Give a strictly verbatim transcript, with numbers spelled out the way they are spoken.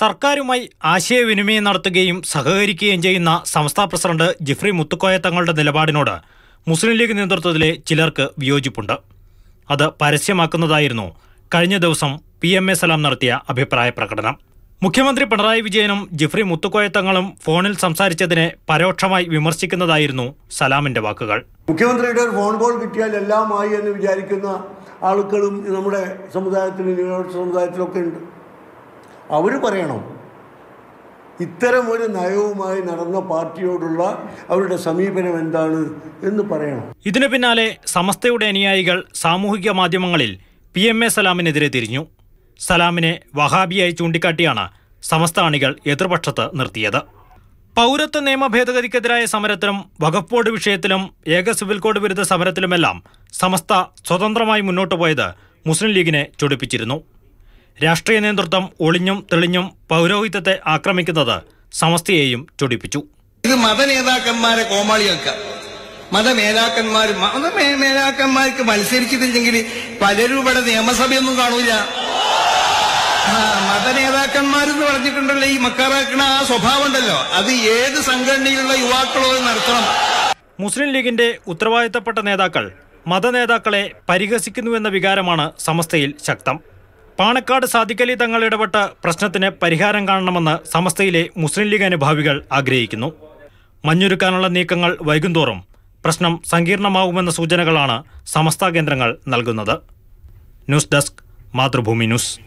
സർക്കാരുമായി ആശയവിനിമയം നടത്തുകയും സഹകരിക്കുകയും ചെയ്യുന്ന സംസ്ഥാന പ്രസിഡന്റ് ജിഫ്രി മുത്തുക്കോയ തങ്ങളുടെ നിലപാടിനോട് മുസ്ലിം ലീഗ് നേതൃത്വത്തിലെ ചിലർക്ക് വിയോജിപ്പുണ്ട്. അത് പരസ്യമാക്കുന്നതായിരുന്നു കഴിഞ്ഞ ദിവസം പി എം എ സലാം നടത്തിയ അഭിപ്രായ പ്രകടനം. മുഖ്യമന്ത്രി പിണറായി വിജയനും ജിഫ്രി മുത്തുക്കോയ തങ്ങളും ഫോണിൽ സംസാരിച്ചതിനെ പരോക്ഷമായി വിമർശിക്കുന്നതായിരുന്നു സലാമിന്റെ വാക്കുകൾ. മുഖ്യമന്ത്രിയുടെ ഒരു ഫോൺ കോൾ കിട്ടിയാൽ എല്ലാമായി എന്ന് വിചാരിക്കുന്ന ആളുകളും നമ്മുടെ സമുദായത്തിൽ സമുദായത്തിലൊക്കെ ഉണ്ട്. അവർ പറയണം ഇത്തരമൊരു നയവുമായി നടന്ന പാർട്ടിയോടുള്ള അവരുടെ സമീപനം എന്താണ് എന്ന് പറയണം. ഇതിനു പിന്നാലെ സമസ്തയുടെ അനുയായികൾ സാമൂഹിക മാധ്യമങ്ങളിൽ പി എം എ സലാമിനെതിരെ തിരിഞ്ഞു. സലാമിനെ വഹാബിയായി ചൂണ്ടിക്കാട്ടിയാണ് സമസ്ത അണികൾ എതിർപക്ഷത്ത് നിർത്തിയത്. പൗരത്വ നിയമ ഭേദഗതിക്കെതിരായ സമരത്തിലും വഖഫ് ബോർഡ് വിഷയത്തിലും ഏക സിവിൽ കോഡ് വിരുദ്ധ സമരത്തിലുമെല്ലാം സമസ്ത സ്വതന്ത്രമായി മുന്നോട്ടു പോയത് മുസ്ലിം ലീഗിനെ ചൊടിപ്പിച്ചിരുന്നു. രാഷ്ട്രീയ നേതൃത്വം ഒളിഞ്ഞും തെളിഞ്ഞും പൗരോഹിത്യത്തെ ആക്രമിക്കുന്നത് സമസ്തയെയും ചൊടിപ്പിച്ചു. ഇത് മതനേതാക്കന്മാരെ കോമാളിയാക്കാം. മതമേലാക്കന്മാർ മതമേലാക്കന്മാർക്ക് മത്സരിച്ചിട്ടില്ലെങ്കിൽ പലരും ഇവിടെ നിയമസഭയൊന്നും കാണൂല. മതനേതാക്കന്മാരെന്ന് പറഞ്ഞിട്ടുണ്ടല്ലോ, ഈ മക്കാറാക്കണ ആ സ്വഭാവം ഉണ്ടല്ലോ, അത് ഏത് സംഘടനയിലുള്ള യുവാക്കളോട് നടത്തണം. മുസ്ലിം ലീഗിന്റെ ഉത്തരവാദിത്തപ്പെട്ട നേതാക്കൾ മതനേതാക്കളെ പരിഹസിക്കുന്നുവെന്ന വികാരമാണ് സമസ്തയിൽ ശക്തം. പാണക്കാട് സാദിഖലി തങ്ങൾ ഇടപെട്ട പ്രശ്നത്തിന് പരിഹാരം കാണണമെന്ന് സമസ്തയിലെ മുസ്ലിം ലീഗ് അനുഭാവികൾ ആഗ്രഹിക്കുന്നു. മഞ്ഞുരുക്കാനുള്ള നീക്കങ്ങൾ വൈകുന്തോറും പ്രശ്നം സങ്കീർണമാവുമെന്ന സൂചനകളാണ് സമസ്ത കേന്ദ്രങ്ങൾ നൽകുന്നത്. News desk Mathrubhumi news.